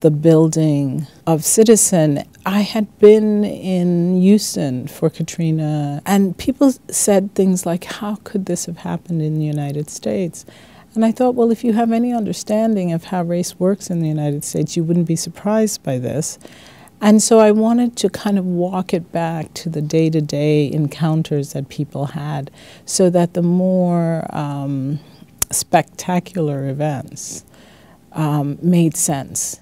the building of Citizen. I had been in Houston for Katrina, and people said things like, how could this have happened in the United States? And I thought, well, if you have any understanding of how race works in the United States, you wouldn't be surprised by this. And so I wanted to kind of walk it back to the day-to-day encounters that people had, so that the more spectacular events made sense.